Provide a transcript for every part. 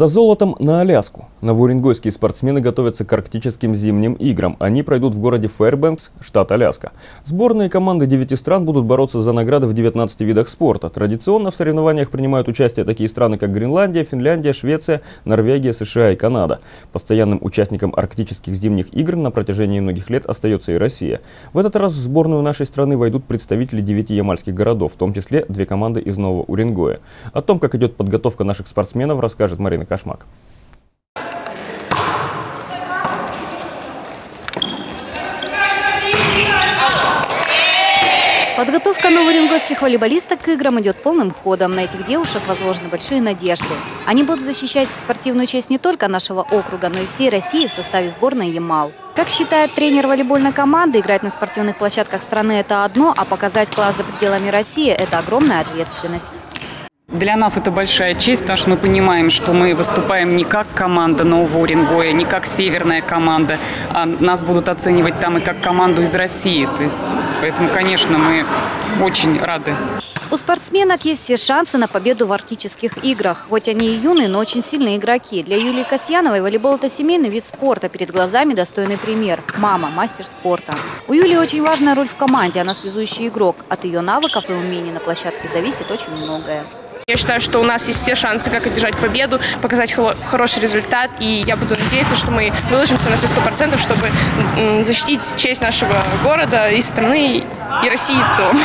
За золотом на Аляску. Новоуренгойские спортсмены готовятся к арктическим зимним играм. Они пройдут в городе Фэрбенкс, штат Аляска. Сборные команды 9 стран будут бороться за награды в 19 видах спорта. Традиционно в соревнованиях принимают участие такие страны, как Гренландия, Финляндия, Швеция, Норвегия, США и Канада. Постоянным участником арктических зимних игр на протяжении многих лет остается и Россия. В этот раз в сборную нашей страны войдут представители 9 ямальских городов, в том числе 2 команды из Нового Уренгоя. О том, как идет подготовка наших спортсменов, расскажет Марина Кашмар. Подготовка новоуренгойских волейболисток к играм идет полным ходом. На этих девушек возложены большие надежды. Они будут защищать спортивную честь не только нашего округа, но и всей России в составе сборной «Ямал». Как считает тренер волейбольной команды, играть на спортивных площадках страны – это одно, а показать класс за пределами России – это огромная ответственность. Для нас это большая честь, потому что мы понимаем, что мы выступаем не как команда Нового Уренгоя, не как северная команда, а нас будут оценивать там и как команду из России. То есть, поэтому, конечно, мы очень рады. У спортсменок есть все шансы на победу в арктических играх. Хоть они и юные, но очень сильные игроки. Для Юлии Касьяновой волейбол – это семейный вид спорта. Перед глазами достойный пример. Мама – мастер спорта. У Юлии очень важная роль в команде. Она связующий игрок. От ее навыков и умений на площадке зависит очень многое. Я считаю, что у нас есть все шансы, как одержать победу, показать хороший результат. И я буду надеяться, что мы выложимся на все 100%, чтобы защитить честь нашего города и страны, и России в целом.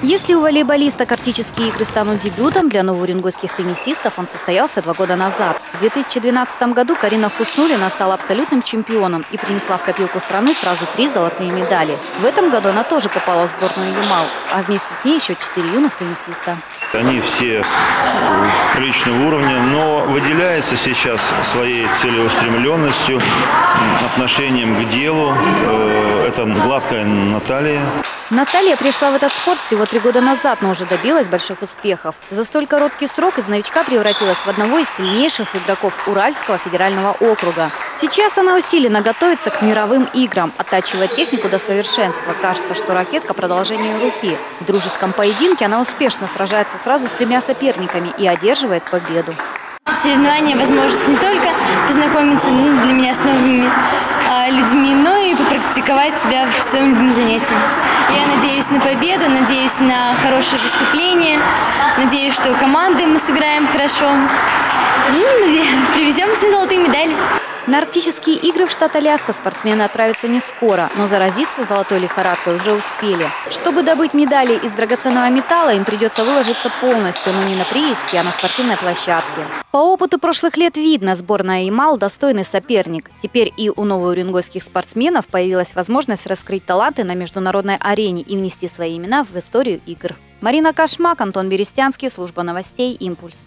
Если у волейболиста арктические игры станут дебютом, для новоуренгойских теннисистов он состоялся 2 года назад. В 2012 году Карина Хуснулина стала абсолютным чемпионом и принесла в копилку страны сразу 3 золотые медали. В этом году она тоже попала в сборную «Ямал», а вместе с ней еще 4 юных теннисиста. Они все приличного уровня, но выделяется сейчас своей целеустремленностью, отношением к делу. Это гладкая Наталья. Наталья пришла в этот спорт всего 3 года назад, но уже добилась больших успехов. За столь короткий срок из новичка превратилась в одного из сильнейших игроков Уральского федерального округа. Сейчас она усиленно готовится к мировым играм, оттачивая технику до совершенства. Кажется, что ракетка – продолжение руки. В дружеском поединке она успешно сражается сразу с 3 соперниками и одерживает победу. Соревнования – возможность не только познакомиться для меня с новыми людьми, но и попрактиковать себя в своем любимом занятии. Я надеюсь на победу, надеюсь на хорошее выступление, надеюсь, что команды мы сыграем хорошо и привезем все золотые медали. На арктические игры в штат Аляска спортсмены отправятся не скоро, но заразиться золотой лихорадкой уже успели. Чтобы добыть медали из драгоценного металла, им придется выложиться полностью, но не на прииске, а на спортивной площадке. По опыту прошлых лет видно, сборная «Ямал» – достойный соперник. Теперь и у новоуренгойских спортсменов появилась возможность раскрыть таланты на международной арене и внести свои имена в историю игр. Марина Кашмак, Антон Берестянский, служба новостей «Импульс».